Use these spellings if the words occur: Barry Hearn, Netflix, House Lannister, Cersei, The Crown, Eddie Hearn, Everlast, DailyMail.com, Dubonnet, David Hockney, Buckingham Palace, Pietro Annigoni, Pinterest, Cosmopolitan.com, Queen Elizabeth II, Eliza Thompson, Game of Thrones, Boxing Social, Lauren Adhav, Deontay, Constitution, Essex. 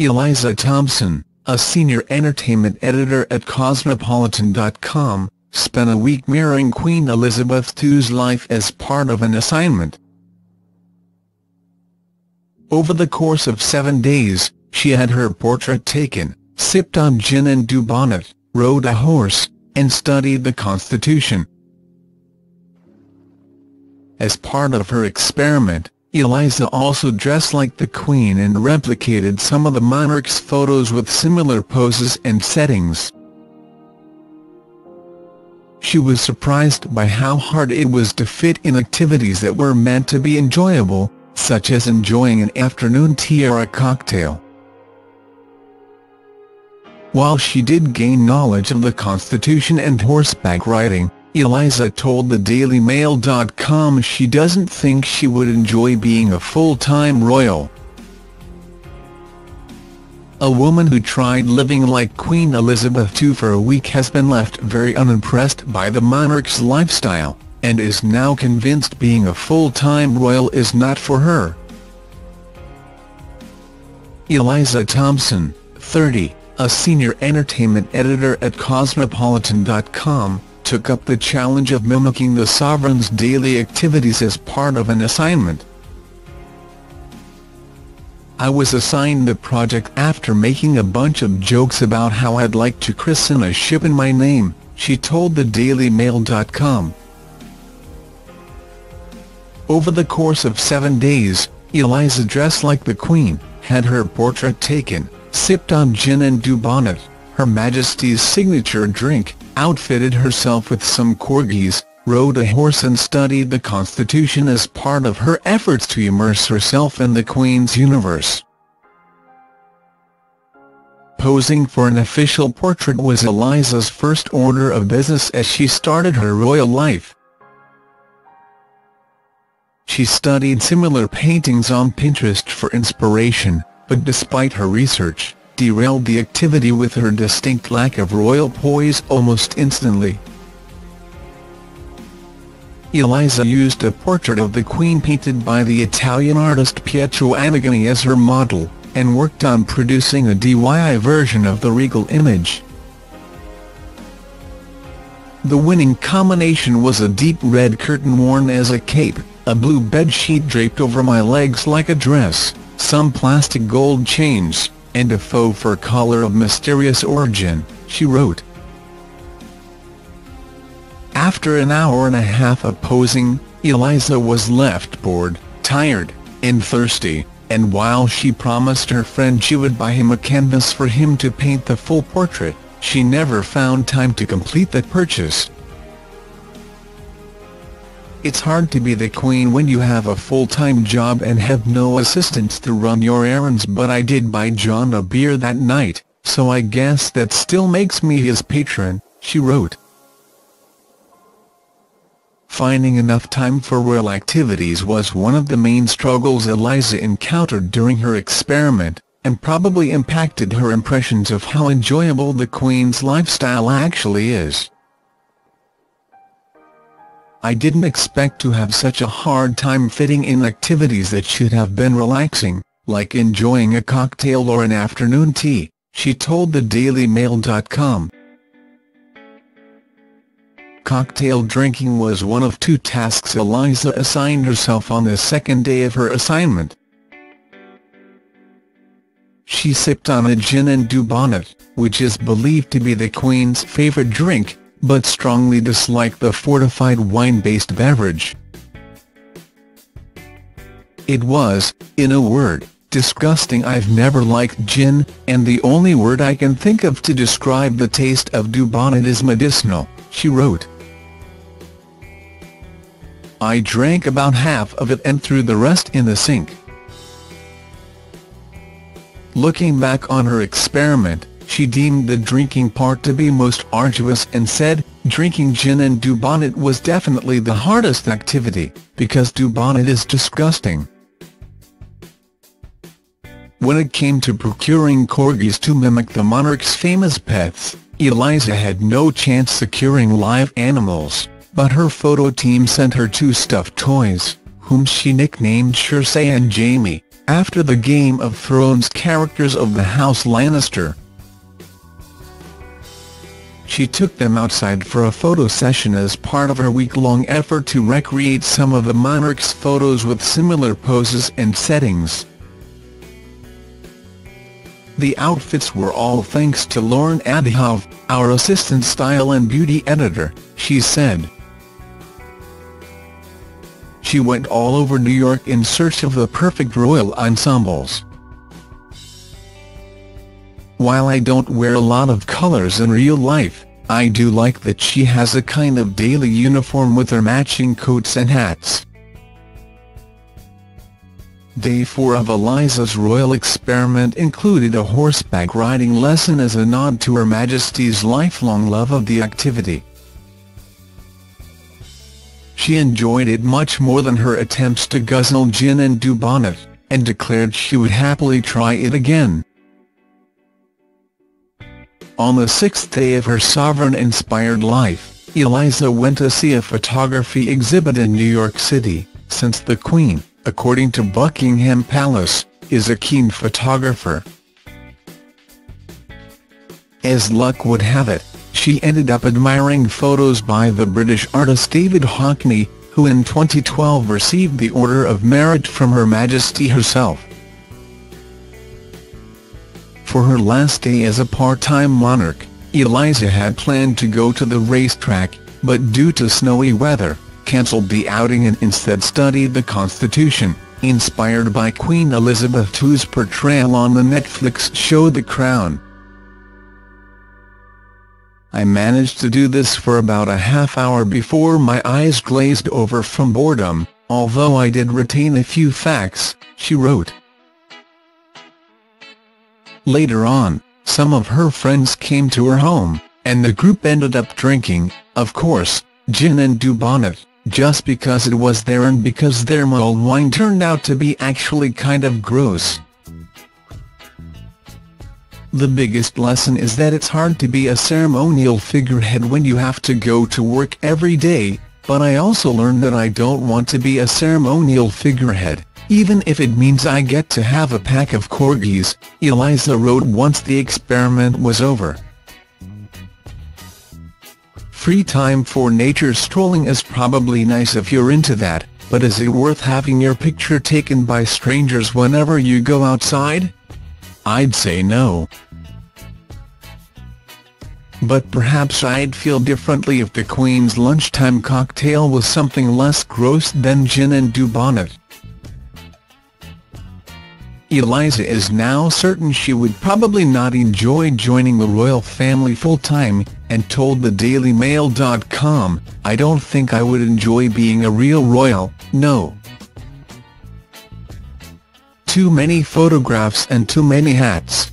Eliza Thompson, a senior entertainment editor at Cosmopolitan.com, spent a week mirroring Queen Elizabeth II's life as part of an assignment. Over the course of 7 days, she had her portrait taken, sipped on gin and Dubonnet, rode a horse, and studied the Constitution. As part of her experiment, Eliza also dressed like the Queen and replicated some of the monarch's photos with similar poses and settings. She was surprised by how hard it was to fit in activities that were meant to be enjoyable, such as enjoying an afternoon tea or a cocktail. While she did gain knowledge of the Constitution and horseback riding, Eliza told the DailyMail.com she doesn't think she would enjoy being a full-time royal. A woman who tried living like Queen Elizabeth II for a week has been left very unimpressed by the monarch's lifestyle, and is now convinced being a full-time royal is not for her. Eliza Thompson, 30, a senior entertainment editor at Cosmopolitan.com, took up the challenge of mimicking the sovereign's daily activities as part of an assignment. "I was assigned the project after making a bunch of jokes about how I'd like to christen a ship in my name," she told the DailyMail.com. Over the course of 7 days, Eliza dressed like the Queen, had her portrait taken, sipped on gin and Dubonnet, Her Majesty's signature drink, outfitted herself with some corgis, rode a horse and studied the Constitution as part of her efforts to immerse herself in the Queen's universe. Posing for an official portrait was Eliza's first order of business as she started her royal life. She studied similar paintings on Pinterest for inspiration, but despite her research, derailed the activity with her distinct lack of royal poise almost instantly. Eliza used a portrait of the Queen painted by the Italian artist Pietro Annigoni as her model, and worked on producing a DIY version of the regal image. The winning combination was a deep red curtain worn as a cape, a blue bedsheet draped over my legs like a dress, some plastic gold chains, and a faux fur collar of mysterious origin, she wrote. After an hour and a half of posing, Eliza was left bored, tired, and thirsty, and while she promised her friend she would buy him a canvas for him to paint the full portrait, she never found time to complete the purchase. It's hard to be the Queen when you have a full-time job and have no assistants to run your errands, but I did buy John a beer that night, so I guess that still makes me his patron, she wrote. Finding enough time for royal activities was one of the main struggles Eliza encountered during her experiment, and probably impacted her impressions of how enjoyable the Queen's lifestyle actually is. "I didn't expect to have such a hard time fitting in activities that should have been relaxing, like enjoying a cocktail or an afternoon tea," she told the DailyMail.com. Cocktail drinking was one of 2 tasks Eliza assigned herself on the second day of her assignment. She sipped on a gin and Dubonnet, which is believed to be the Queen's favorite drink, but strongly disliked the fortified wine-based beverage. "It was, in a word, disgusting. I've never liked gin, and the only word I can think of to describe the taste of Dubonnet is medicinal," she wrote. "I drank about half of it and threw the rest in the sink." Looking back on her experiment, she deemed the drinking part to be most arduous and said, "Drinking gin and Dubonnet was definitely the hardest activity, because Dubonnet is disgusting." When it came to procuring corgis to mimic the monarch's famous pets, Eliza had no chance securing live animals, but her photo team sent her 2 stuffed toys, whom she nicknamed Cersei and Jamie, after the Game of Thrones characters of the House Lannister. She took them outside for a photo session as part of her week-long effort to recreate some of the monarch's photos with similar poses and settings. The outfits were all thanks to Lauren Adhav, our assistant style and beauty editor, she said. She went all over New York in search of the perfect royal ensembles. While I don't wear a lot of colors in real life, I do like that she has a kind of daily uniform with her matching coats and hats. Day 4 of Eliza's royal experiment included a horseback riding lesson as a nod to Her Majesty's lifelong love of the activity. She enjoyed it much more than her attempts to guzzle gin and Dubonnet, and declared she would happily try it again. On the 6th day of her sovereign-inspired life, Eliza went to see a photography exhibit in New York City, since the Queen, according to Buckingham Palace, is a keen photographer. As luck would have it, she ended up admiring photos by the British artist David Hockney, who in 2012 received the Order of Merit from Her Majesty herself. For her last day as a part-time monarch, Eliza had planned to go to the racetrack, but due to snowy weather, cancelled the outing and instead studied the Constitution, inspired by Queen Elizabeth II's portrayal on the Netflix show The Crown. I managed to do this for about a half hour before my eyes glazed over from boredom, although I did retain a few facts, she wrote. Later on, some of her friends came to her home, and the group ended up drinking, of course, gin and Dubonnet, just because it was there and because their mulled wine turned out to be actually kind of gross. The biggest lesson is that it's hard to be a ceremonial figurehead when you have to go to work every day, but I also learned that I don't want to be a ceremonial figurehead, even if it means I get to have a pack of corgis, Eliza wrote once the experiment was over. Free time for nature strolling is probably nice if you're into that, but is it worth having your picture taken by strangers whenever you go outside? I'd say no. But perhaps I'd feel differently if the Queen's lunchtime cocktail was something less gross than gin and Dubonnet. Eliza is now certain she would probably not enjoy joining the royal family full-time, and told the DailyMail.com, I don't think I would enjoy being a real royal, no. Too many photographs and too many hats.